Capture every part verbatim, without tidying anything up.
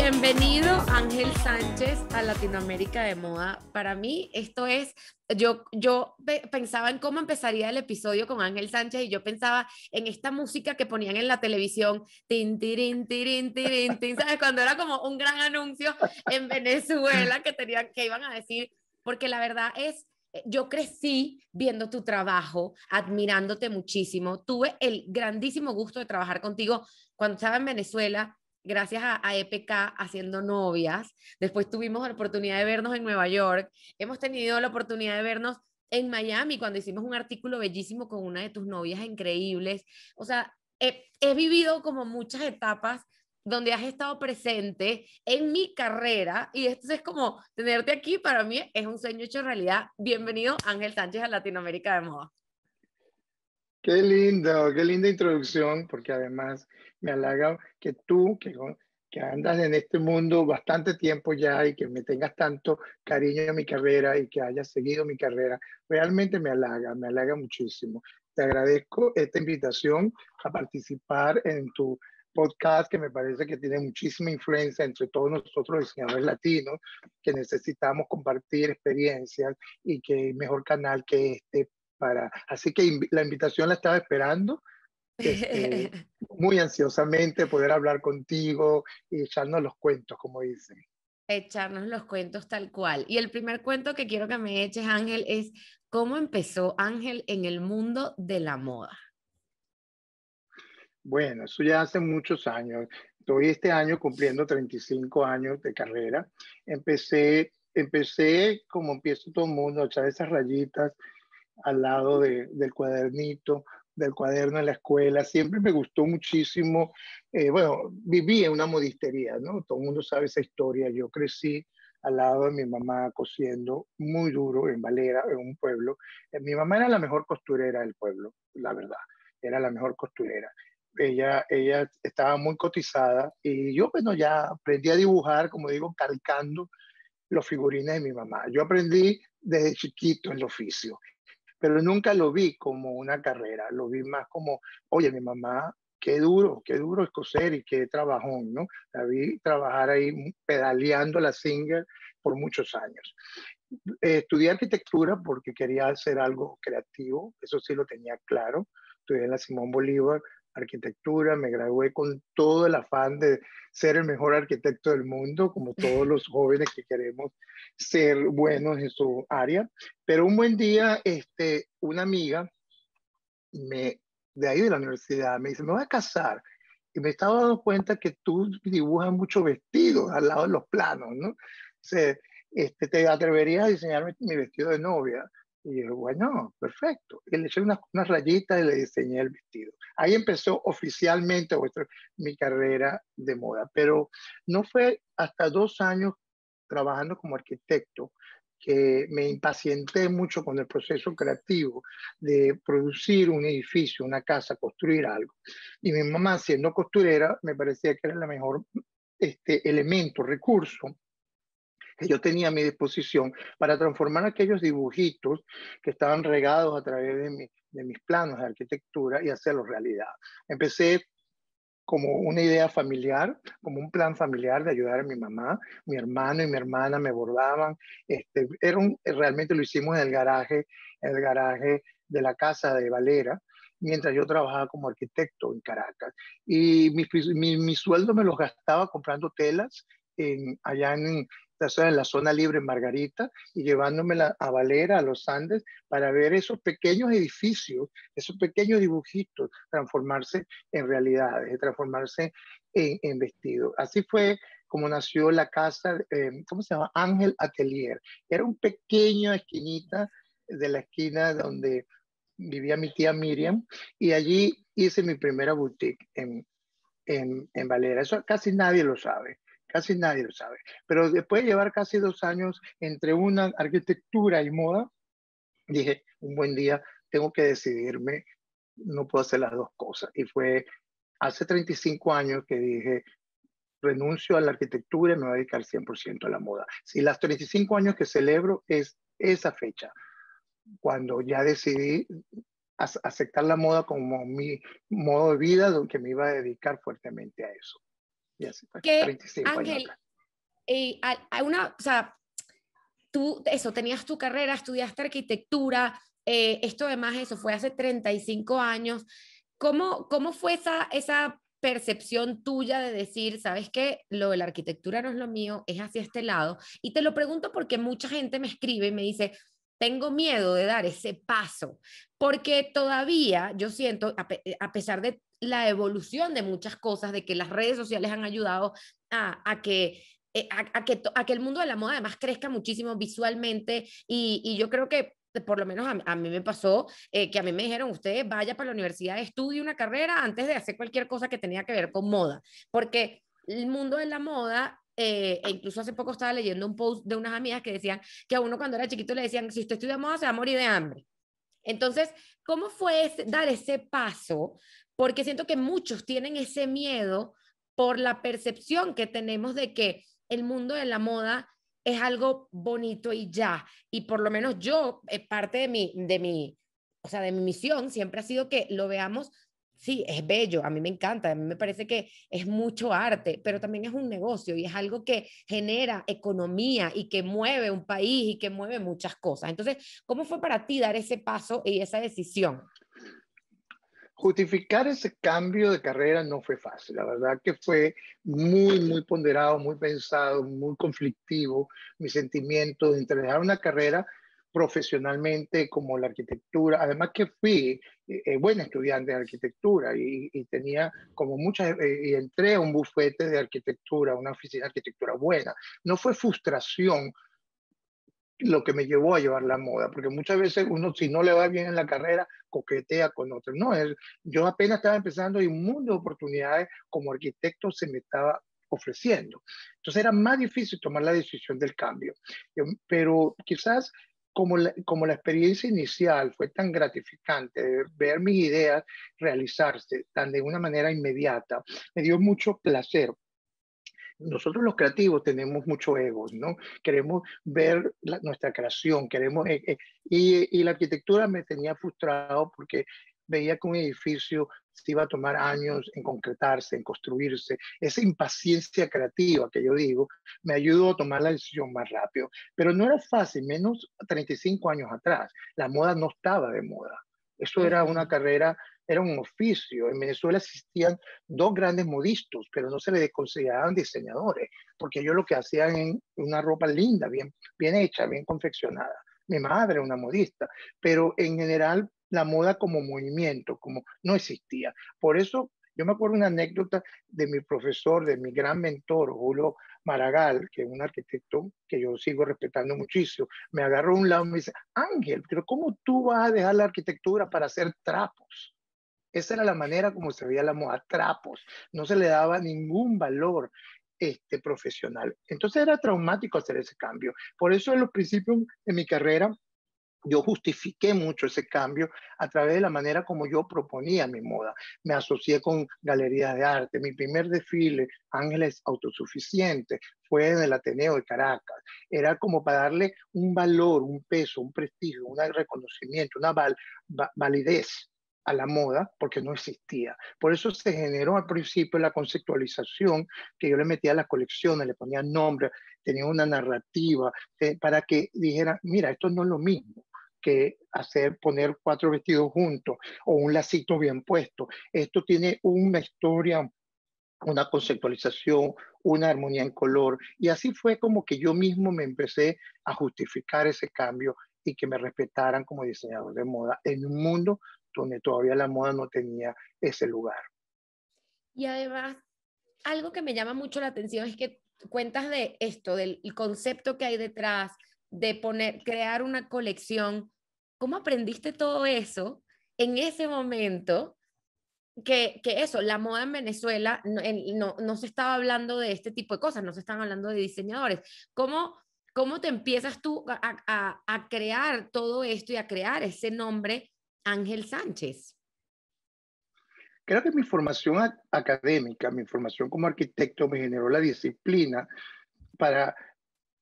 Bienvenido, Ángel Sánchez, a Latinoamérica de Moda. Para mí, esto es, yo, yo pe pensaba en cómo empezaría el episodio con Ángel Sánchez y yo pensaba en esta música que ponían en la televisión, tin, tirin, tirin, tirin, tin, ¿sabes? Cuando era como un gran anuncio en Venezuela que, tenían, que iban a decir, porque la verdad es, yo crecí viendo tu trabajo, admirándote muchísimo. Tuve el grandísimo gusto de trabajar contigo cuando estaba en Venezuela, gracias a, a E P K haciendo novias. Después tuvimos la oportunidad de vernos en Nueva York. Hemos tenido la oportunidad de vernos en Miami cuando hicimos un artículo bellísimo con una de tus novias increíbles. O sea, he, he vivido como muchas etapas donde has estado presente en mi carrera, y esto es como tenerte aquí, para mí es un sueño hecho realidad. Bienvenido, Ángel Sánchez, a Latinoamérica de Moda. Qué lindo, qué linda introducción, porque además me halaga que tú, que, que andas en este mundo bastante tiempo ya y que me tengas tanto cariño a mi carrera y que hayas seguido mi carrera, realmente me halaga, me halaga muchísimo. Te agradezco esta invitación a participar en tu podcast, que me parece que tiene muchísima influencia entre todos nosotros diseñadores latinos, que necesitamos compartir experiencias y que mejor canal que este para... Así que inv la invitación la estaba esperando, este, muy ansiosamente, poder hablar contigo y echarnos los cuentos, como dicen. Echarnos los cuentos tal cual. Y el primer cuento que quiero que me eches, Ángel, es cómo empezó Ángel en el mundo de la moda. Bueno, eso ya hace muchos años. Estoy este año cumpliendo treinta y cinco años de carrera. Empecé, empecé como empieza todo el mundo, a echar esas rayitas al lado de, del cuadernito, del cuaderno en la escuela. Siempre me gustó muchísimo. Eh, bueno, viví en una modistería, ¿no? Todo el mundo sabe esa historia. Yo crecí al lado de mi mamá cosiendo muy duro en Valera, en un pueblo. Eh, mi mamá era la mejor costurera del pueblo, la verdad. Era la mejor costurera. Ella, ella estaba muy cotizada y yo, bueno, ya aprendí a dibujar, como digo, calcando los figurines de mi mamá. Yo aprendí desde chiquito el oficio, pero nunca lo vi como una carrera, lo vi más como, oye, mi mamá, qué duro, qué duro es coser y qué trabajón, ¿no? La vi trabajar ahí pedaleando la Singer por muchos años. Eh, estudié arquitectura porque quería hacer algo creativo, eso sí lo tenía claro. Estudié en la Simón Bolívar arquitectura, me gradué con todo el afán de ser el mejor arquitecto del mundo, como todos los jóvenes que queremos ser buenos en su área. Pero un buen día, este, una amiga me, de ahí de la universidad me dice, me voy a casar. Y me estaba dando cuenta que tú dibujas muchos vestidos al lado de los planos, ¿no? O sea, este, ¿te atreverías a diseñarme mi vestido de novia? Y yo, bueno, perfecto. Y le eché unas, unas rayitas y le diseñé el vestido. Ahí empezó oficialmente vuestra, mi carrera de moda. Pero no fue hasta dos años trabajando como arquitecto que me impacienté mucho con el proceso creativo de producir un edificio, una casa, construir algo. Y mi mamá, siendo costurera, me parecía que era el mejor este, elemento, recurso que yo tenía a mi disposición para transformar aquellos dibujitos que estaban regados a través de, mi, de mis planos de arquitectura y hacerlos realidad. Empecé como una idea familiar, como un plan familiar de ayudar a mi mamá. Mi hermano y mi hermana me bordaban. Este, era un, realmente lo hicimos en el garaje, en el garaje de la casa de Valera, mientras yo trabajaba como arquitecto en Caracas. Y mi, mi, mi sueldo me los gastaba comprando telas en, allá en... en la zona libre en Margarita, y llevándomela a Valera, a los Andes, para ver esos pequeños edificios, esos pequeños dibujitos transformarse en realidades, transformarse en, en vestidos. Así fue como nació la casa, eh, ¿cómo se llama? Ángel Atelier. Era un pequeño esquinita de la esquina donde vivía mi tía Miriam, y allí hice mi primera boutique en, en, en Valera. Eso casi nadie lo sabe. Casi nadie lo sabe. Pero después de llevar casi dos años entre una arquitectura y moda, dije, un buen día tengo que decidirme, no puedo hacer las dos cosas. Y fue hace treinta y cinco años que dije, renuncio a la arquitectura y me voy a dedicar cien por ciento a la moda. Si las treinta y cinco años que celebro es esa fecha, cuando ya decidí aceptar la moda como mi modo de vida, donde me iba a dedicar fuertemente a eso. Yes, que, treinta y cinco Ángel, eh, a, a una, o sea, tú, eso, tenías tu carrera, estudiaste arquitectura, eh, esto además, eso fue hace treinta y cinco años. ¿Cómo, cómo fue esa, esa percepción tuya de decir, sabes qué, lo de la arquitectura no es lo mío, es hacia este lado? Y te lo pregunto porque mucha gente me escribe y me dice, tengo miedo de dar ese paso, porque todavía yo siento, a, pe a pesar de la evolución de muchas cosas, de que las redes sociales han ayudado a, a que... A, a, que, a que el mundo de la moda además crezca muchísimo visualmente y, y yo creo que por lo menos a, a mí me pasó eh, que a mí me dijeron, ustedes vaya para la universidad, estudie una carrera antes de hacer cualquier cosa que tenía que ver con moda, porque el mundo de la moda, eh, e incluso hace poco estaba leyendo un post de unas amigas que decían que a uno cuando era chiquito le decían, si usted estudia moda se va a morir de hambre. Entonces, ¿cómo fue ese, dar ese paso? Porque siento que muchos tienen ese miedo por la percepción que tenemos de que el mundo de la moda es algo bonito y ya, y por lo menos yo, eh, parte de mi, de mi, o sea, de mi misión siempre ha sido que lo veamos, sí, es bello, a mí me encanta, a mí me parece que es mucho arte, pero también es un negocio y es algo que genera economía y que mueve un país y que mueve muchas cosas. Entonces, ¿cómo fue para ti dar ese paso y esa decisión? Justificar ese cambio de carrera no fue fácil, la verdad que fue muy, muy ponderado, muy pensado, muy conflictivo. Mis sentimientos entre dejar una carrera profesionalmente como la arquitectura, además que fui eh, buen estudiante de arquitectura y, y tenía como muchas, eh, y entré a un bufete de arquitectura, una oficina de arquitectura buena. No fue frustración lo que me llevó a llevar la moda, porque muchas veces uno, si no le va bien en la carrera, coquetea con otro. No, es, yo apenas estaba empezando y un mundo de oportunidades como arquitecto se me estaba ofreciendo. Entonces era más difícil tomar la decisión del cambio. Pero quizás como la, como la experiencia inicial fue tan gratificante de ver mis ideas realizarse tan de una manera inmediata, me dio mucho placer. Nosotros los creativos tenemos mucho ego, ¿no? Queremos ver la, nuestra creación, queremos... Eh, eh, y, y la arquitectura me tenía frustrado porque veía que un edificio se iba a tomar años en concretarse, en construirse. Esa impaciencia creativa que yo digo me ayudó a tomar la decisión más rápido. Pero no era fácil, menos treinta y cinco años atrás. La moda no estaba de moda. Eso era una carrera... Era un oficio. En Venezuela existían dos grandes modistas, pero no se les consideraban diseñadores, porque ellos lo que hacían era una ropa linda, bien, bien hecha, bien confeccionada. Mi madre era una modista, pero en general la moda como movimiento como no existía. Por eso yo me acuerdo una anécdota de mi profesor, de mi gran mentor, Julio Maragal, que es un arquitecto que yo sigo respetando muchísimo. Me agarró a un lado y me dice, Ángel, pero ¿cómo tú vas a dejar la arquitectura para hacer trapos? Esa era la manera como se veía la moda, trapos. No se le daba ningún valor este, profesional. Entonces era traumático hacer ese cambio. Por eso en los principios de mi carrera yo justifiqué mucho ese cambio a través de la manera como yo proponía mi moda. Me asocié con galerías de arte. Mi primer desfile, Ángeles Autosuficientes, fue en el Ateneo de Caracas. Era como para darle un valor, un peso, un prestigio, un reconocimiento, una val va validez a la moda, porque no existía. Por eso se generó al principio la conceptualización, que yo le metía a las colecciones, le ponía nombre, tenía una narrativa, eh, para que dijeran, mira, esto no es lo mismo que hacer, poner cuatro vestidos juntos, o un lacito bien puesto. Esto tiene una historia, una conceptualización, una armonía en color, y así fue como que yo mismo me empecé a justificar ese cambio, y que me respetaran como diseñador de moda, en un mundo donde todavía la moda no tenía ese lugar. Y además, algo que me llama mucho la atención es que cuentas de esto, del concepto que hay detrás, de poner, crear una colección. ¿Cómo aprendiste todo eso en ese momento? Que, que eso, la moda en Venezuela, no, en, no, no se estaba hablando de este tipo de cosas, no se estaban hablando de diseñadores. ¿Cómo, cómo te empiezas tú a, a, a crear todo esto y a crear ese nombre Ángel Sánchez? Creo que mi formación académica, mi formación como arquitecto me generó la disciplina para,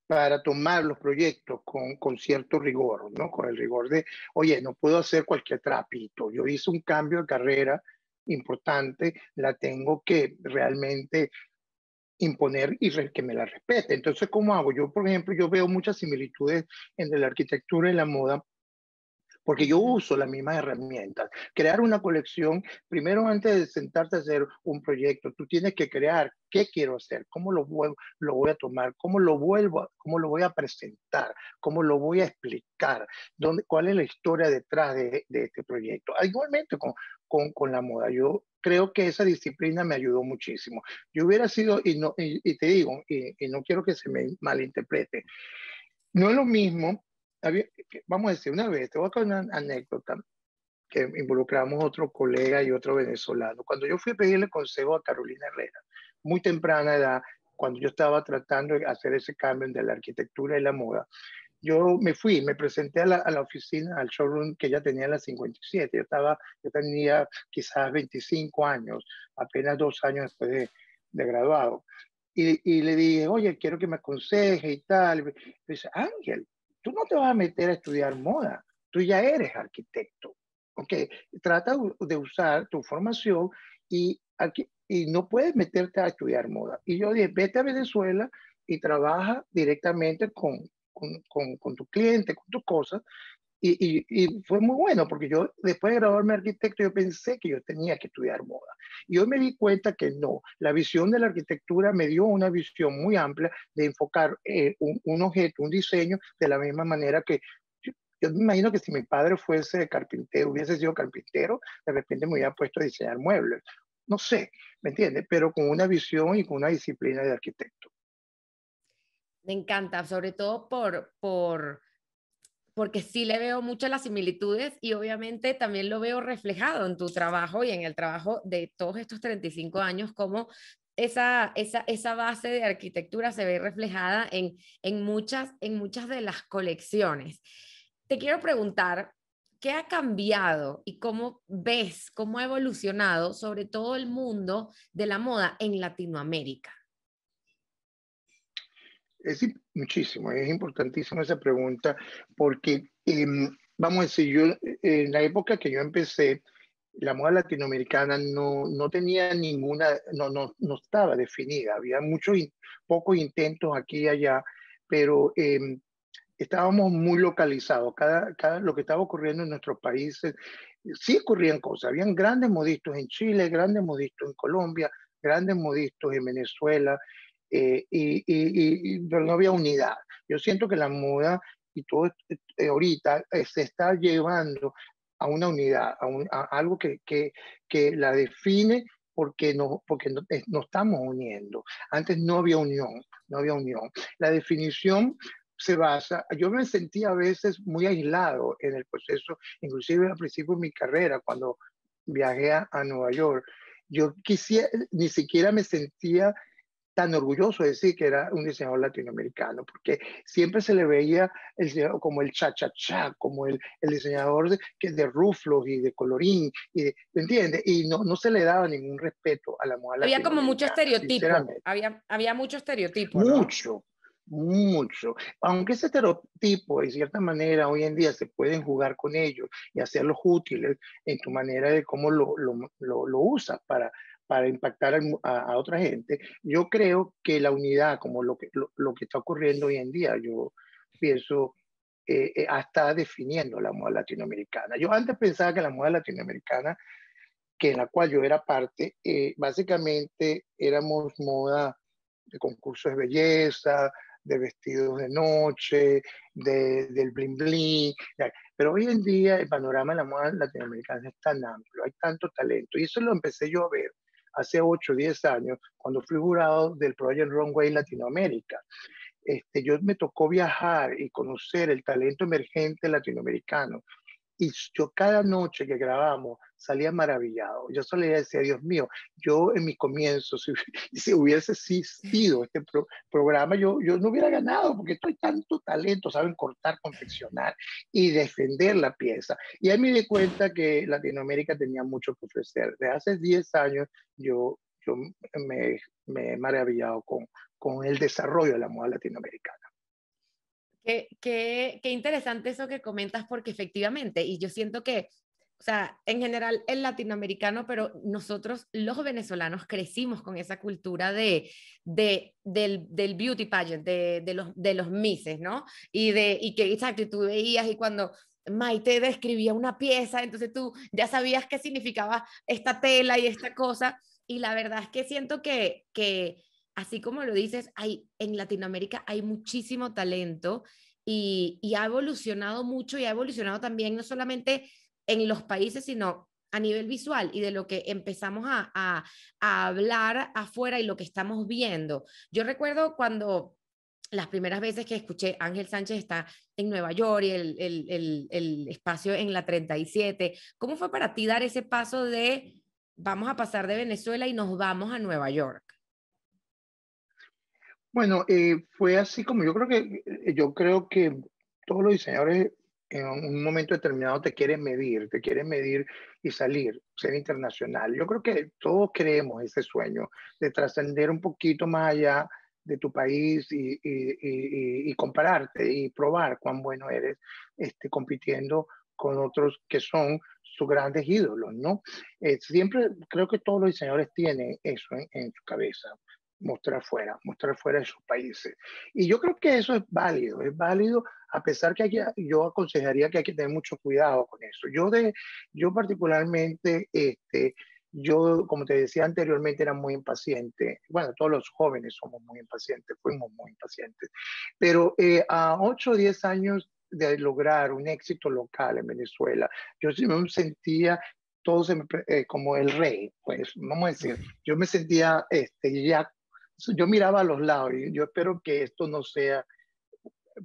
para tomar los proyectos con, con cierto rigor, ¿no? Con el rigor de, oye, no puedo hacer cualquier trapito. Yo hice un cambio de carrera importante, la tengo que realmente imponer y que me la respete. Entonces, ¿cómo hago? Yo, por ejemplo, yo veo muchas similitudes entre la arquitectura y la moda, porque yo uso las mismas herramientas. Crear una colección, primero antes de sentarte a hacer un proyecto, tú tienes que crear qué quiero hacer, cómo lo voy, lo voy a tomar, cómo lo, vuelvo, cómo lo voy a presentar, cómo lo voy a explicar, dónde, cuál es la historia detrás de, de este proyecto. Igualmente con, con, con la moda, yo creo que esa disciplina me ayudó muchísimo. Yo hubiera sido, y, no, y, y te digo, y, y no quiero que se me malinterprete, no es lo mismo. Vamos a decir una vez, te voy a contar una anécdota que involucramos otro colega y otro venezolano. Cuando yo fui a pedirle consejo a Carolina Herrera, muy temprana edad, cuando yo estaba tratando de hacer ese cambio entre la arquitectura y la moda, yo me fui, me presenté a la, a la oficina, al showroom que ella tenía en la cincuenta y siete. Yo, estaba, yo tenía quizás veinticinco años, apenas dos años después de, de graduado. Y, y le dije, oye, quiero que me aconseje y tal. Y me dice, Ángel, tú no te vas a meter a estudiar moda, tú ya eres arquitecto, ¿ok? Trata de usar tu formación y, aquí, y no puedes meterte a estudiar moda. Y yo dije, vete a Venezuela y trabaja directamente con, con, con, con tu cliente, con tus cosas. Y, y, y fue muy bueno, porque yo después de graduarme arquitecto, yo pensé que yo tenía que estudiar moda. Y hoy me di cuenta que no. La visión de la arquitectura me dio una visión muy amplia de enfocar eh, un, un objeto, un diseño, de la misma manera que yo, yo me imagino que si mi padre fuese carpintero, hubiese sido carpintero, de repente me hubiera puesto a diseñar muebles. No sé, ¿me entiendes? Pero con una visión y con una disciplina de arquitecto. Me encanta, sobre todo por... por... porque sí le veo muchas las similitudes y obviamente también lo veo reflejado en tu trabajo y en el trabajo de todos estos treinta y cinco años, como esa, esa, esa base de arquitectura se ve reflejada en, en, muchas, en muchas de las colecciones. Te quiero preguntar, ¿qué ha cambiado y cómo ves, cómo ha evolucionado sobre todo el mundo de la moda en Latinoamérica? Es muchísimo, es importantísima esa pregunta, porque eh, vamos a decir, yo en la época que yo empecé, la moda latinoamericana no, no tenía ninguna, no, no, no estaba definida, había muchos, pocos intentos aquí y allá, pero eh, estábamos muy localizados, cada, cada, lo que estaba ocurriendo en nuestros países, sí ocurrían cosas, habían grandes modistas en Chile, grandes modistas en Colombia, grandes modistas en Venezuela, Eh, y, y, y pero no había unidad. Yo siento que la moda y todo eh, ahorita eh, se está llevando a una unidad, a, un, a algo que, que, que la define, porque, no, porque no, eh, nos estamos uniendo. Antes no había unión, no había unión. La definición se basa, yo me sentía a veces muy aislado en el proceso, inclusive al principio de mi carrera, cuando viajé a, a Nueva York, yo quisiera, ni siquiera me sentía tan orgulloso de decir que era un diseñador latinoamericano, porque siempre se le veía el, como el cha-cha-cha, como el, el diseñador de, que de ruflos y de colorín, y de, ¿me entiendes? Y no, no se le daba ningún respeto a la moda latinoamericana. Había como mucho estereotipo, había, había mucho estereotipo, ¿no? Mucho, mucho. Aunque ese estereotipo, de cierta manera, hoy en día se pueden jugar con ellos y hacerlos útiles en tu manera de cómo lo, lo, lo, lo usas para... para impactar a, a otra gente. Yo creo que la unidad, como lo que, lo, lo que está ocurriendo hoy en día, yo pienso, eh, eh, está definiendo la moda latinoamericana. Yo antes pensaba que la moda latinoamericana, que en la cual yo era parte, eh, básicamente éramos moda de concursos de belleza, de vestidos de noche, de, del bling bling. Pero hoy en día el panorama de la moda latinoamericana es tan amplio, hay tanto talento. Y eso lo empecé yo a ver hace ocho o diez años, cuando fui jurado del Project Runway Latinoamérica. Este, yo me tocó viajar y conocer el talento emergente latinoamericano. Y yo cada noche que grabamos salía maravillado. Yo solo le decía, Dios mío, yo en mis comienzos, si, si hubiese existido este pro, programa, yo, yo no hubiera ganado, porque hay tanto talento, saben cortar, confeccionar y defender la pieza. Y ahí me di cuenta que Latinoamérica tenía mucho que ofrecer. Desde hace diez años yo, yo me, me he maravillado con, con el desarrollo de la moda latinoamericana. Qué, qué, qué interesante eso que comentas, porque efectivamente, y yo siento que o sea, en general el latinoamericano, pero nosotros los venezolanos crecimos con esa cultura de, de, del, del beauty pageant, de, de, los, de los misses, ¿no? Y, de, y que exacto, y tú veías y cuando Maite describía una pieza, entonces tú ya sabías qué significaba esta tela y esta cosa, y la verdad es que siento que, que así como lo dices, hay, en Latinoamérica hay muchísimo talento y, y ha evolucionado mucho y ha evolucionado también no solamente en los países, sino a nivel visual y de lo que empezamos a, a, a hablar afuera y lo que estamos viendo. Yo recuerdo cuando las primeras veces que escuché Ángel Sánchez está en Nueva York y el, el, el, el espacio en la treinta y siete, ¿cómo fue para ti dar ese paso de vamos a pasar de Venezuela y nos vamos a Nueva York? Bueno, eh, fue así como yo creo que, yo creo que todos los diseñadores en un momento determinado te quieren medir, te quieren medir y salir, ser internacional. Yo creo que todos creemos ese sueño de trascender un poquito más allá de tu país y, y, y, y compararte y probar cuán bueno eres este, compitiendo con otros que son sus grandes ídolos, ¿no? Eh, siempre creo que todos los diseñadores tienen eso en, en su cabeza, mostrar fuera, mostrar fuera de sus países. Y yo creo que eso es válido, es válido, a pesar que hay que, yo aconsejaría que hay que tener mucho cuidado con eso. Yo, de, yo particularmente... Este, Yo, como te decía anteriormente, era muy impaciente. Bueno, todos los jóvenes somos muy impacientes, fuimos muy impacientes. Pero eh, a ocho o diez años de lograr un éxito local en Venezuela, yo me sentía todo se me, eh, como el rey, pues, vamos a decir. Yo me sentía, este, ya, yo miraba a los lados y yo espero que esto no sea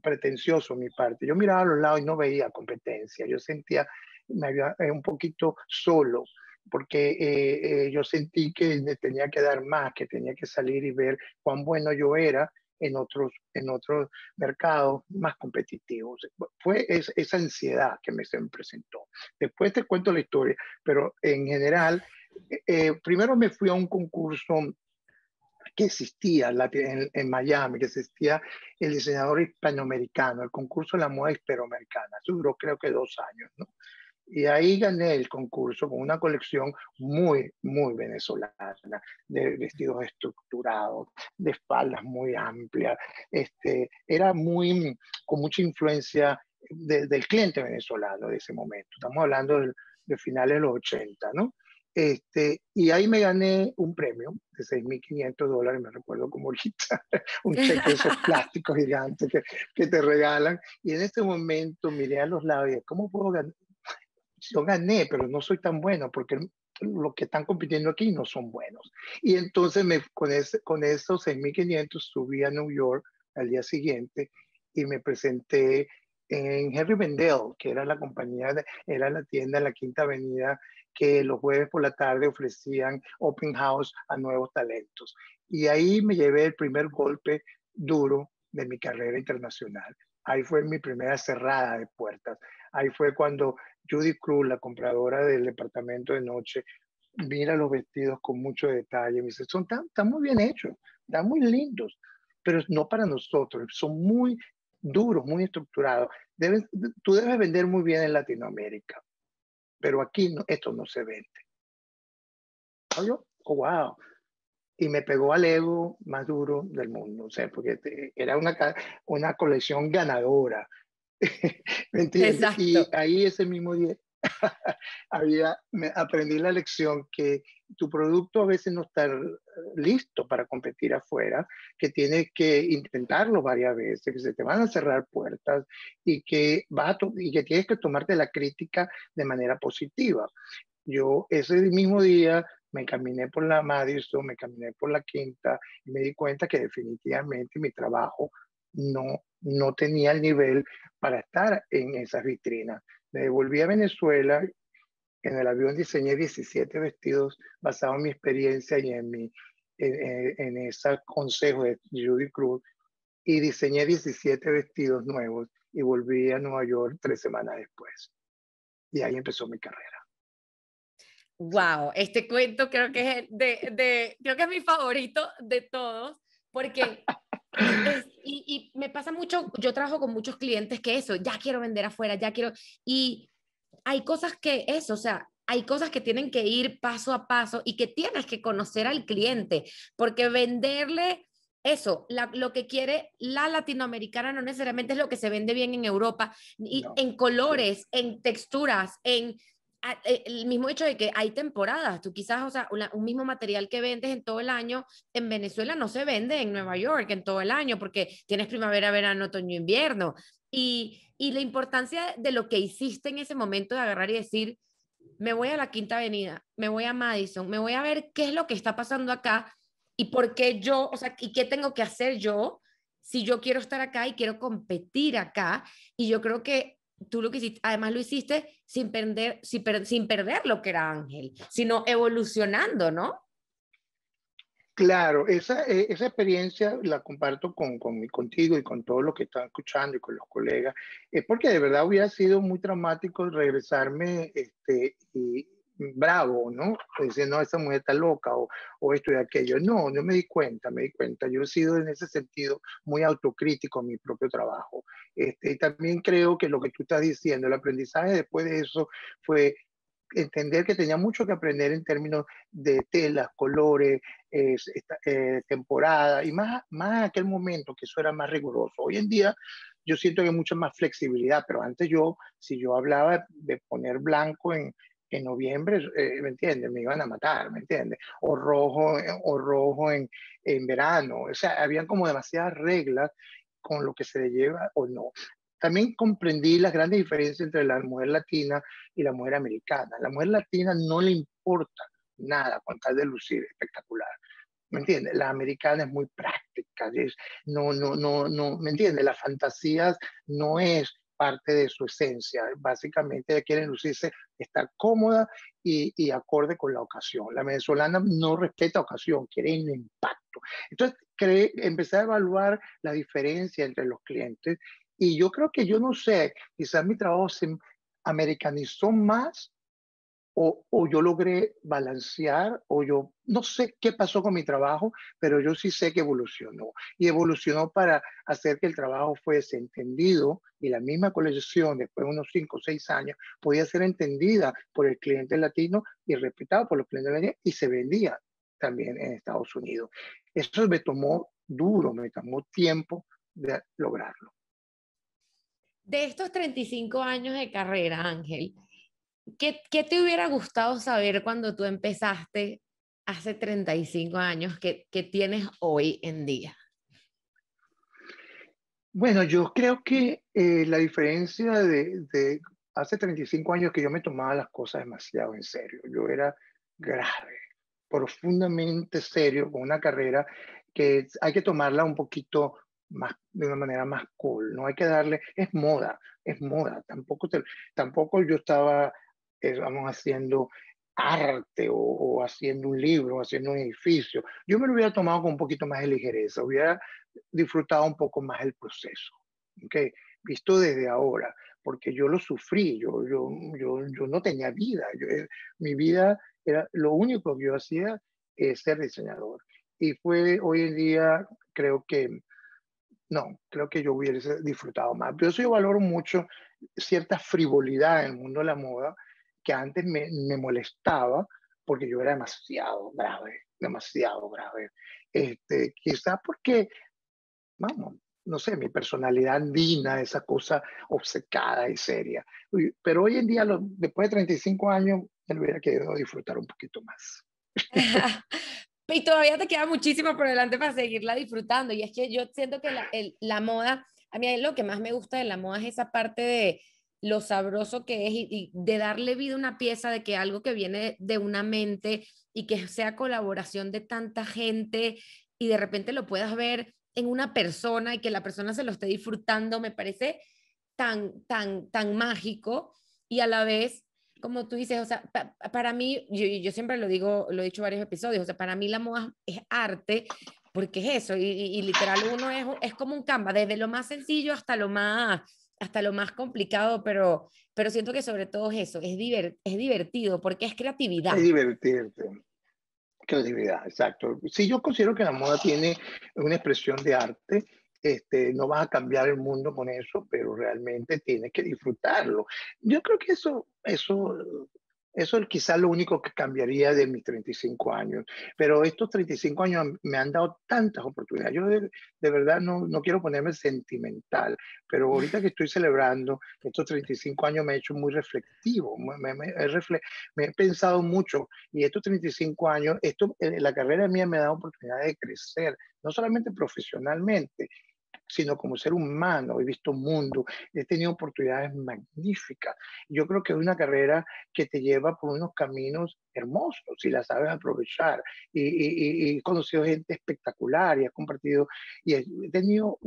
pretencioso mi parte. Yo miraba a los lados y no veía competencia. Yo sentía, me había eh, un poquito solo, porque eh, eh, yo sentí que tenía que dar más, que tenía que salir y ver cuán bueno yo era en otros, en otros mercados más competitivos. Fue es, esa ansiedad que me se me presentó. Después te cuento la historia, pero en general, eh, primero me fui a un concurso que existía en, en Miami, que existía el diseñador hispanoamericano, el concurso de la moda hispanoamericana. Eso duró creo que dos años, ¿no? Y ahí gané el concurso con una colección muy, muy venezolana, de vestidos estructurados, de espaldas muy amplias. Este, era muy, con mucha influencia de, del cliente venezolano de ese momento. Estamos hablando de, de finales de los ochenta, ¿no? Este, y ahí me gané un premio de seis mil quinientos dólares, me recuerdo como ahorita, un cheque de esos plásticos gigantes que, que te regalan. Y en este momento miré a los lados y dije, ¿cómo puedo ganar? Yo gané, pero no soy tan bueno porque los que están compitiendo aquí no son buenos. Y entonces me, con, ese, con esos seis mil quinientos subí a New York al día siguiente y me presenté en Henry Bendel, que era la compañía, de, era la tienda en la Quinta Avenida que los jueves por la tarde ofrecían open house a nuevos talentos. Y ahí me llevé el primer golpe duro de mi carrera internacional. Ahí fue mi primera cerrada de puertas. Ahí fue cuando Judy Cruz, la compradora del departamento de noche, mira los vestidos con mucho detalle. Me dice, son tan, tan muy bien hechos, están muy lindos, pero no para nosotros. Son muy duros, muy estructurados. Debes, tú debes vender muy bien en Latinoamérica, pero aquí no, esto no se vende. Y yo, oh, wow. Y me pegó al ego más duro del mundo, o sea, porque era una, una colección ganadora. ¿Me entiendes? Exacto. Y ahí ese mismo día había, me aprendí la lección que tu producto a veces no está listo para competir afuera, que tienes que intentarlo varias veces, que se te van a cerrar puertas y que, vas a y que tienes que tomarte la crítica de manera positiva. Yo ese mismo día me caminé por la Madison, me caminé por la Quinta y me di cuenta que definitivamente mi trabajo no, no tenía el nivel para estar en esas vitrinas. Me devolví a Venezuela, en el avión diseñé diecisiete vestidos basados en mi experiencia y en, mi, en, en, en ese consejo de Judy Cruz, y diseñé diecisiete vestidos nuevos y volví a Nueva York tres semanas después. Y ahí empezó mi carrera. Wow, este cuento creo que es de, de creo que es mi favorito de todos porque es, y, y me pasa mucho. Yo trabajo con muchos clientes que eso ya quiero vender afuera, ya quiero y hay cosas que eso, o sea, hay cosas que tienen que ir paso a paso y que tienes que conocer al cliente, porque venderle eso, la, lo que quiere la latinoamericana no necesariamente es lo que se vende bien en Europa, y no. en colores, en texturas, en a, el mismo hecho de que hay temporadas. Tú quizás, o sea, una, un mismo material que vendes en todo el año, en Venezuela no se vende en Nueva York en todo el año, porque tienes primavera, verano, otoño, invierno. Y, y la importancia de lo que hiciste en ese momento de agarrar y decir, me voy a la Quinta Avenida, me voy a Madison, me voy a ver qué es lo que está pasando acá y por qué yo, o sea, y qué tengo que hacer yo si yo quiero estar acá y quiero competir acá. Y yo creo que tú lo que hiciste, además lo hiciste sin perder, sin, per, sin perder lo que era Ángel, sino evolucionando, ¿no? Claro, esa, esa experiencia la comparto con, con, contigo y con todos los que están escuchando y con los colegas, es porque de verdad hubiera sido muy traumático regresarme este, y, bravo, ¿no? Diciendo, no, esa mujer está loca o, o esto y aquello. No, no me di cuenta, me di cuenta. Yo he sido en ese sentido muy autocrítico en mi propio trabajo. Este, y también creo que lo que tú estás diciendo, el aprendizaje después de eso fue entender que tenía mucho que aprender en términos de telas, colores, eh, esta, eh, temporada, y más, más en aquel momento que eso era más riguroso. Hoy en día yo siento que hay mucha más flexibilidad, pero antes yo, si yo hablaba de poner blanco en, en noviembre, eh, ¿me entiendes? Me iban a matar, ¿me entiendes? O rojo, o rojo en, en verano. O sea, habían como demasiadas reglas con lo que se lleva o no. También comprendí las grandes diferencias entre la mujer latina y la mujer americana. La mujer latina no le importa nada con tal de lucir espectacular. ¿Me entiendes? La americana es muy práctica. Es, no, no, no, no, ¿me entiendes? Las fantasías no es parte de su esencia. Básicamente quieren lucirse, estar cómoda y, y acorde con la ocasión. La venezolana no respeta ocasión, quiere impacto. Entonces creé, empecé a evaluar la diferencia entre los clientes. Y yo creo que yo no sé, quizás mi trabajo se americanizó más o, o yo logré balancear o yo no sé qué pasó con mi trabajo, pero yo sí sé que evolucionó. Y evolucionó para hacer que el trabajo fuese entendido y la misma colección después de unos cinco o seis años podía ser entendida por el cliente latino y respetada por los clientes latinos y se vendía también en Estados Unidos. Eso me tomó duro, me tomó tiempo de lograrlo. De estos treinta y cinco años de carrera, Ángel, ¿qué, qué te hubiera gustado saber cuando tú empezaste hace treinta y cinco años que, que tienes hoy en día? Bueno, yo creo que eh, la diferencia de, de hace treinta y cinco años que yo me tomaba las cosas demasiado en serio. Yo era grave, profundamente serio, con una carrera que hay que tomarla un poquito más, de una manera más cool, no hay que darle, es moda, es moda, tampoco, te, tampoco yo estaba, eh, vamos, haciendo arte o, o haciendo un libro, haciendo un edificio. Yo me lo hubiera tomado con un poquito más de ligereza, hubiera disfrutado un poco más el proceso, ¿okay? Visto desde ahora, porque yo lo sufrí, yo, yo, yo, yo no tenía vida, yo, eh, mi vida era, lo único que yo hacía es ser diseñador, y fue hoy en día, creo que no, creo que yo hubiese disfrutado más. Pero eso yo valoro mucho cierta frivolidad en el mundo de la moda que antes me, me molestaba porque yo era demasiado grave, demasiado grave. Este, quizás porque, vamos, no sé, mi personalidad andina, esa cosa obcecada y seria. Pero hoy en día, lo, después de treinta y cinco años, me hubiera querido disfrutar un poquito más. Y todavía te queda muchísimo por delante para seguirla disfrutando. Y es que yo siento que la, el, la moda, a mí lo que más me gusta de la moda es esa parte de lo sabroso que es y, y de darle vida a una pieza, de que algo que viene de una mente y que sea colaboración de tanta gente y de repente lo puedas ver en una persona y que la persona se lo esté disfrutando, me parece tan, tan, tan mágico. Y a la vez, como tú dices, o sea, pa, para mí, yo, yo siempre lo digo, lo he dicho en varios episodios, o sea, para mí la moda es arte, porque es eso, y, y, y literal uno es, es como un canvas, desde lo más sencillo hasta lo más, hasta lo más complicado, pero, pero siento que sobre todo es eso, es, divert, es divertido, porque es creatividad. Es divertirte, creatividad, exacto. Sí, yo considero que la moda tiene una expresión de arte, este, no vas a cambiar el mundo con eso, pero realmente tienes que disfrutarlo. Yo creo que eso, eso, eso es quizás lo único que cambiaría de mis treinta y cinco años, pero estos treinta y cinco años me han dado tantas oportunidades. Yo de, de verdad no, no quiero ponerme sentimental, pero ahorita que estoy celebrando estos treinta y cinco años me he hecho muy reflexivo, me, me, he, refle me he pensado mucho, y estos treinta y cinco años, esto, la carrera mía me ha dado oportunidad de crecer, no solamente profesionalmente, sino como ser humano. He visto mundo, he tenido oportunidades magníficas. Yo creo que es una carrera que te lleva por unos caminos hermosos, si la sabes aprovechar. Y, y, y he conocido gente espectacular y he compartido, y he tenido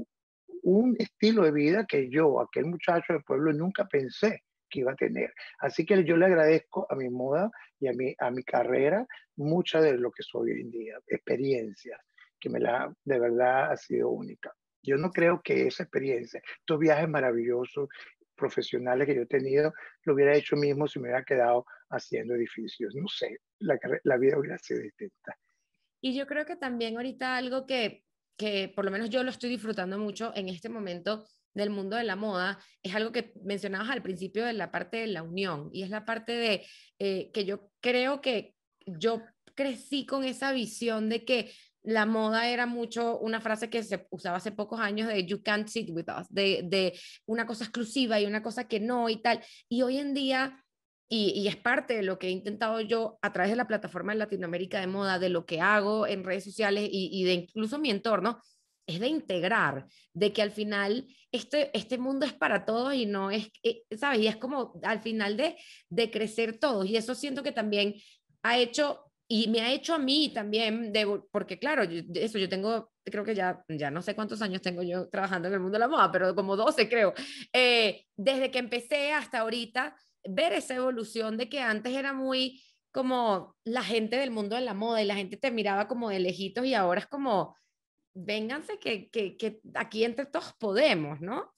un estilo de vida que yo, aquel muchacho del pueblo, nunca pensé que iba a tener. Así que yo le agradezco a mi moda y a mi, a mi carrera mucha de lo que soy hoy en día, experiencias que me la, de verdad ha sido única. Yo no creo que esa experiencia, estos viajes maravillosos, profesionales que yo he tenido, lo hubiera hecho mismo si me hubiera quedado haciendo edificios. No sé, la, la vida hubiera sido distinta. Y yo creo que también ahorita algo que, que por lo menos yo lo estoy disfrutando mucho en este momento del mundo de la moda, es algo que mencionabas al principio de la parte de la unión, y es la parte de eh, que yo creo que yo crecí con esa visión de que la moda era mucho una frase que se usaba hace pocos años de you can't sit with us, de, de una cosa exclusiva y una cosa que no y tal. Y hoy en día, y, y es parte de lo que he intentado yo a través de la plataforma de Latinoamérica de Moda, de lo que hago en redes sociales y, y de incluso mi entorno, es de integrar, de que al final este, este mundo es para todos y no es, ¿sabes? Y es como al final de, de crecer todos. Y eso siento que también ha hecho... Y me ha hecho a mí también, de, porque claro, yo, eso yo tengo, creo que ya, ya no sé cuántos años tengo yo trabajando en el mundo de la moda, pero como doce creo. Eh, desde que empecé hasta ahorita, ver esa evolución de que antes era muy como la gente del mundo de la moda y la gente te miraba como de lejitos, y ahora es como, vénganse que, que, que aquí entre todos podemos, ¿no?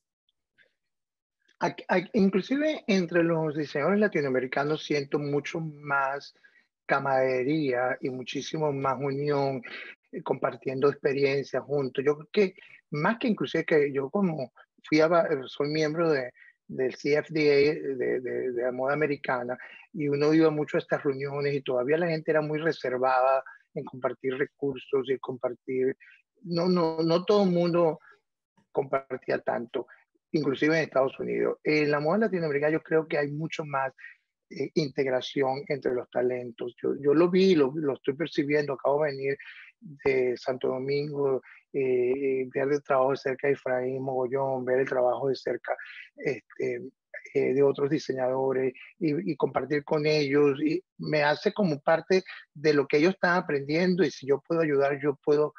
Aquí, aquí, inclusive entre los diseñadores latinoamericanos siento mucho más camaradería y muchísimo más unión, eh, compartiendo experiencias juntos. Yo creo que más que inclusive que yo como fui a, soy miembro de, del C F D A de, de, de la moda americana, y uno iba mucho a estas reuniones y todavía la gente era muy reservada en compartir recursos y compartir, no, no, no todo el mundo compartía tanto, inclusive en Estados Unidos. En la moda latinoamericana yo creo que hay mucho más E integración entre los talentos. Yo, yo lo vi, lo, lo estoy percibiendo. Acabo de venir de Santo Domingo, eh, ver el trabajo de cerca de Efraín Mogollón, ver el trabajo de cerca este, eh, de otros diseñadores y, y compartir con ellos. Y me hace como parte de lo que ellos están aprendiendo, y si yo puedo ayudar, yo puedo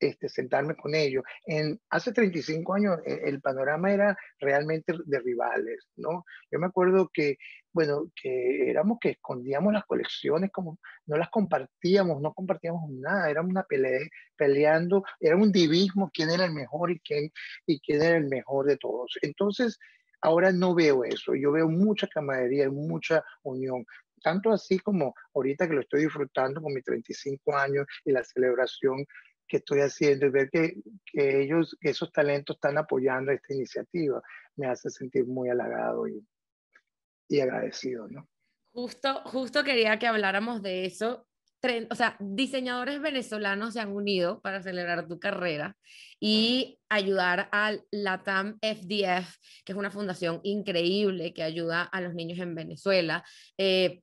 Este, sentarme con ellos. En, hace treinta y cinco años el, el panorama era realmente de rivales, ¿no? Yo me acuerdo que, bueno, que éramos que escondíamos las colecciones, como, no las compartíamos, no compartíamos nada, era una pelea, peleando, era un divismo, quién era el mejor y quién, y quién era el mejor de todos. Entonces, ahora no veo eso, yo veo mucha camaradería, mucha unión. Tanto así como ahorita que lo estoy disfrutando con mis treinta y cinco años y la celebración que estoy haciendo, y ver que, que ellos, esos talentos están apoyando esta iniciativa, me hace sentir muy halagado y, y agradecido, ¿no? Justo, justo quería que habláramos de eso. O sea, diseñadores venezolanos se han unido para celebrar tu carrera y ayudar al LATAM F D F, que es una fundación increíble que ayuda a los niños en Venezuela. Eh,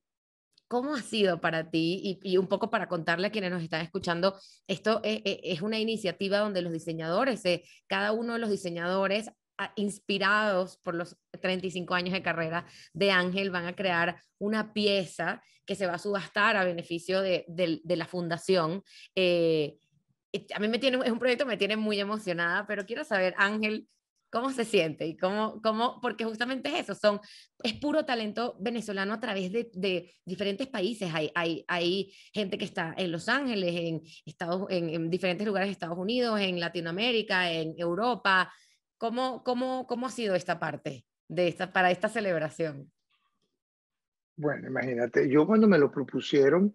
¿Cómo ha sido para ti? Y, y un poco para contarle a quienes nos están escuchando, esto es, es una iniciativa donde los diseñadores, eh, cada uno de los diseñadores inspirados por los treinta y cinco años de carrera de Ángel, van a crear una pieza que se va a subastar a beneficio de, de, de la fundación. Eh, a mí me tiene, es un proyecto que me tiene muy emocionada, pero quiero saber, Ángel, ¿cómo se siente? Y cómo, cómo, porque justamente es eso, son, es puro talento venezolano a través de, de diferentes países. Hay, hay, hay gente que está en Los Ángeles, en, Estados, en, en diferentes lugares de Estados Unidos, en Latinoamérica, en Europa. ¿Cómo, cómo, cómo ha sido esta parte de esta, para esta celebración? Bueno, imagínate, yo cuando me lo propusieron,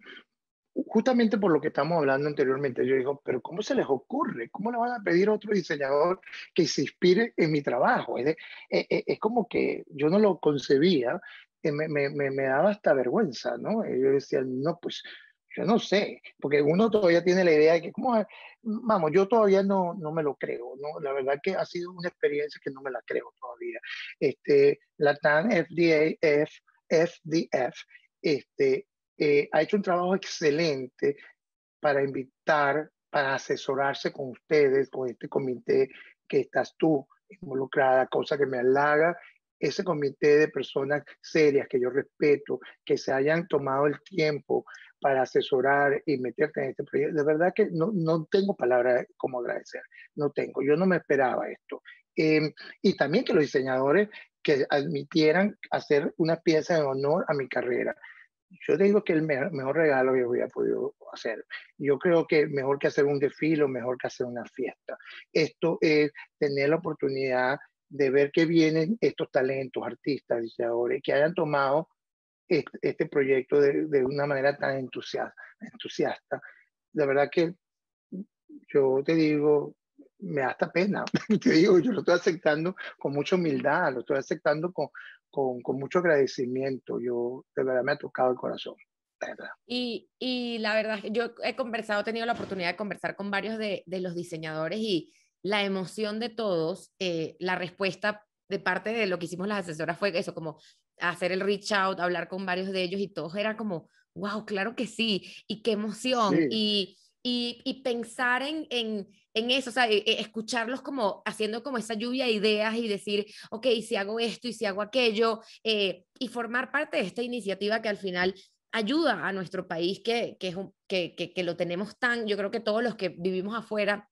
justamente por lo que estamos hablando anteriormente. Yo digo, pero ¿cómo se les ocurre? ¿Cómo le van a pedir a otro diseñador que se inspire en mi trabajo? Es, de, es, es como que yo no lo concebía, me, me, me daba hasta vergüenza, ¿no? Yo decía, no, pues yo no sé, porque uno todavía tiene la idea de que, ¿cómo? Vamos, yo todavía no, no me lo creo, ¿no? La verdad que ha sido una experiencia que no me la creo todavía. Este, LATAM F D F, este, eh, ha hecho un trabajo excelente para invitar, para asesorarse con ustedes, con este comité que estás tú involucrada, cosa que me halaga. Ese comité de personas serias que yo respeto, que se hayan tomado el tiempo para asesorar y meterte en este proyecto. De verdad que no, no tengo palabras como agradecer, no tengo, yo no me esperaba esto. Eh, y también que los diseñadores que admitieran hacer una pieza en honor a mi carrera. Yo digo que el mejor, mejor regalo que hubiera podido hacer. Yo creo que mejor que hacer un desfile, mejor que hacer una fiesta. Esto es tener la oportunidad de ver que vienen estos talentos, artistas, diseñadores, que hayan tomado este, este proyecto de, de una manera tan entusiasta, entusiasta. La verdad que yo te digo, me da hasta pena, te digo, yo lo estoy aceptando con mucha humildad, lo estoy aceptando con, con, con mucho agradecimiento. Yo, de verdad, me ha tocado el corazón. Y, y la verdad, yo he conversado, he tenido la oportunidad de conversar con varios de, de los diseñadores y la emoción de todos, eh, la respuesta de parte de lo que hicimos las asesoras fue eso, como hacer el reach out, hablar con varios de ellos y todos eran como, wow, claro que sí, y qué emoción, sí. y, y, y pensar en, en, en eso, o sea, escucharlos como haciendo como esa lluvia de ideas y decir, ok, y si hago esto y si hago aquello, eh, y formar parte de esta iniciativa que al final ayuda a nuestro país, que, que, es un, que, que, que lo tenemos tan, yo creo que todos los que vivimos afuera,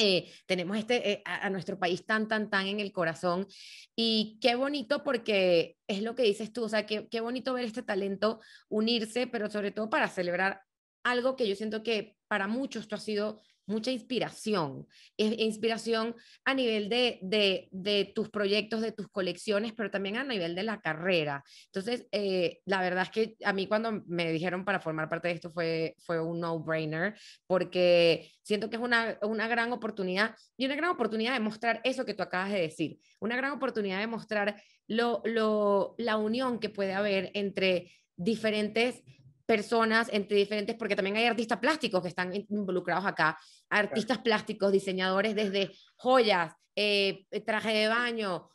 Eh, tenemos este, eh, a, a nuestro país tan, tan, tan en el corazón. Y qué bonito, porque es lo que dices tú, o sea, qué, qué bonito ver este talento unirse, pero sobre todo para celebrar algo que yo siento que para muchos esto ha sido mucha inspiración, eh, inspiración a nivel de, de, de tus proyectos, de tus colecciones, pero también a nivel de la carrera. Entonces, eh, la verdad es que a mí cuando me dijeron para formar parte de esto fue, fue un no-brainer, porque siento que es una, una gran oportunidad, y una gran oportunidad de mostrar eso que tú acabas de decir, una gran oportunidad de mostrar lo, lo, la unión que puede haber entre diferentes personas, entre diferentes, porque también hay artistas plásticos que están involucrados acá, artistas plásticos, diseñadores desde joyas, eh, traje de baño,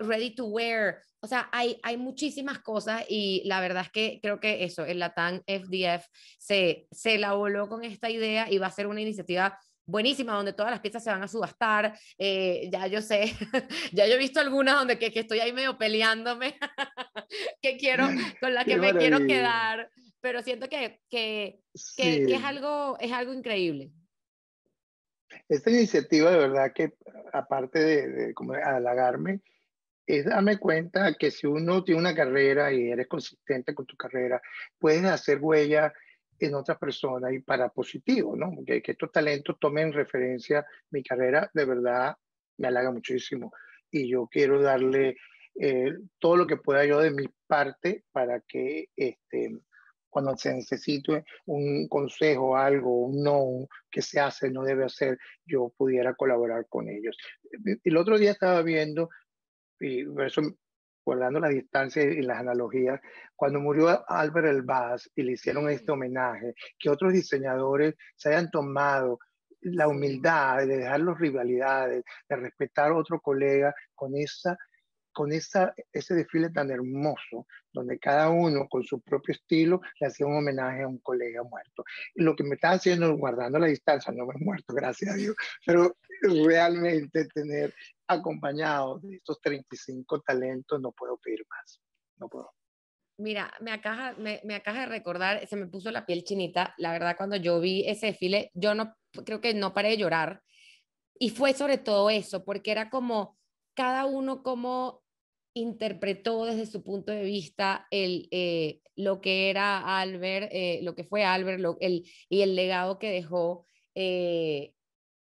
ready to wear, o sea, hay, hay muchísimas cosas, y la verdad es que creo que eso, el LATAM F D F se, se la voló con esta idea y va a ser una iniciativa buenísima, donde todas las piezas se van a subastar, eh, ya yo sé, ya yo he visto algunas donde que, que estoy ahí medio peleándome, que quiero, con la que me quiero quedar, pero siento que, que, sí. que, que es, algo, es algo increíble. Esta iniciativa, de verdad que, aparte de, de como halagarme, es darme cuenta que si uno tiene una carrera y eres consistente con tu carrera, puedes hacer huella en otras personas y para positivo, ¿no? Que, que estos talentos tomen referencia mi carrera, de verdad me halaga muchísimo. Y yo quiero darle eh, todo lo que pueda yo de mi parte para que este, cuando se necesite un consejo, algo, un no, que se hace, no debe hacer, yo pudiera colaborar con ellos. El otro día estaba viendo, y por eso, guardando las distancias y las analogías, cuando murió Albert Elbaz y le hicieron este homenaje, que otros diseñadores se hayan tomado la humildad de dejar las rivalidades, de respetar a otro colega con esa... con esa, ese desfile tan hermoso, donde cada uno con su propio estilo le hacía un homenaje a un colega muerto. Lo que me está haciendo, guardando la distancia, no me he muerto, gracias a Dios, pero realmente tener acompañado de estos treinta y cinco talentos, no puedo pedir más, no puedo. Mira, me acaba, me, me acaba de recordar, se me puso la piel chinita, la verdad cuando yo vi ese desfile, yo no, creo que no paré de llorar, y fue sobre todo eso, porque era como, cada uno como interpretó desde su punto de vista el, eh, lo que era Albert, eh, lo que fue Albert lo, el, y el legado que dejó. Eh,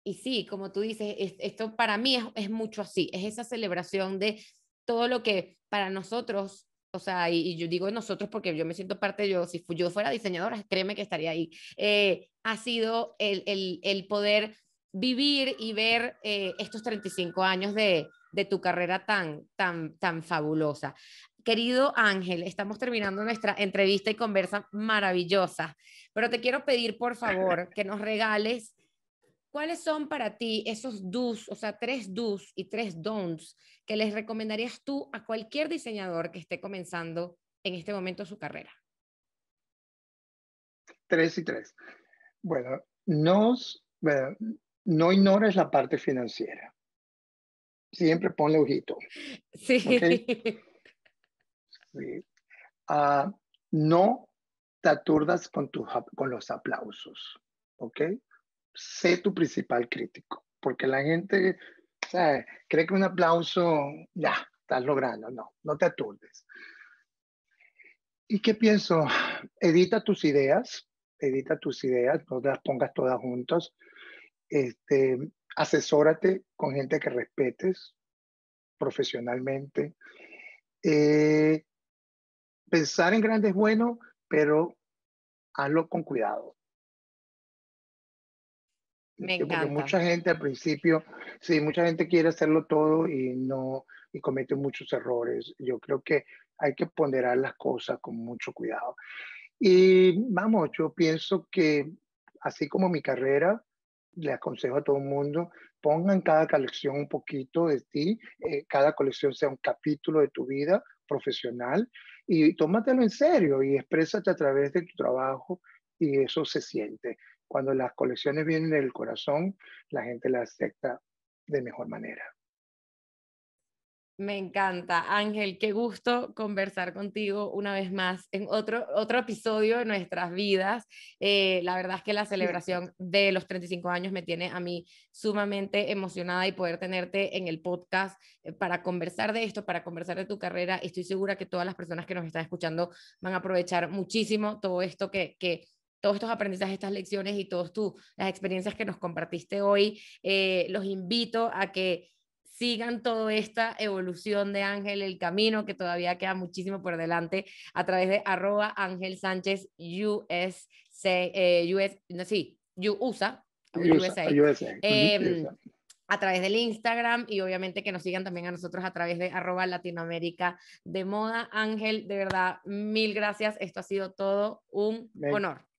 y sí, como tú dices, es, esto para mí es, es mucho así, es esa celebración de todo lo que para nosotros O sea, y, y yo digo nosotros porque yo me siento parte, yo, si yo fuera diseñadora, créeme que estaría ahí. Eh, ha sido el, el, el poder vivir y ver eh, estos treinta y cinco años de, de tu carrera tan, tan, tan fabulosa. Querido Ángel, estamos terminando nuestra entrevista y conversa maravillosa, pero te quiero pedir, por favor, que nos regales cuáles son para ti esos do's, o sea, tres do's y tres don'ts que les recomendarías tú a cualquier diseñador que esté comenzando en este momento su carrera. Tres y tres. Bueno, nos, bueno, no ignores la parte financiera. Siempre ponle ojito. Sí. ¿Okay? Sí. Uh, no te aturdas con, tu, con los aplausos, ¿ok? Sé tu principal crítico, porque la gente, o sea, cree que un aplauso, ya, estás logrando. No, no te aturdes. ¿Y qué pienso? Edita tus ideas, edita tus ideas, no las pongas todas juntas. Este, asesórate con gente que respetes profesionalmente. Eh, Pensar en grande es bueno, pero hazlo con cuidado. Me encanta. Porque mucha gente al principio, sí, mucha gente quiere hacerlo todo y no, y comete muchos errores. Yo creo que hay que ponderar las cosas con mucho cuidado. Y vamos, yo pienso que así como mi carrera, le aconsejo a todo el mundo, ponga en cada colección un poquito de ti, eh, cada colección sea un capítulo de tu vida profesional, y tómatelo en serio y exprésate a través de tu trabajo, y eso se siente. Cuando las colecciones vienen del corazón, la gente las acepta de mejor manera. Me encanta, Ángel, qué gusto conversar contigo una vez más en otro, otro episodio de nuestras vidas. Eh, la verdad es que la celebración de los treinta y cinco años me tiene a mí sumamente emocionada, y poder tenerte en el podcast para conversar de esto, para conversar de tu carrera. Estoy segura que todas las personas que nos están escuchando van a aprovechar muchísimo todo esto que... que todos estos aprendizajes, estas lecciones y todas las experiencias que nos compartiste hoy. Eh, los invito a que sigan toda esta evolución de Ángel, el camino que todavía queda muchísimo por delante, a través de arroba Ángel Sánchez U S A, eh, US, no, sí, USA, USA, USA, USA. Eh, USA. A través del Instagram, y obviamente que nos sigan también a nosotros a través de arroba Latinoamérica de Moda. Ángel, de verdad, mil gracias. Esto ha sido todo un honor.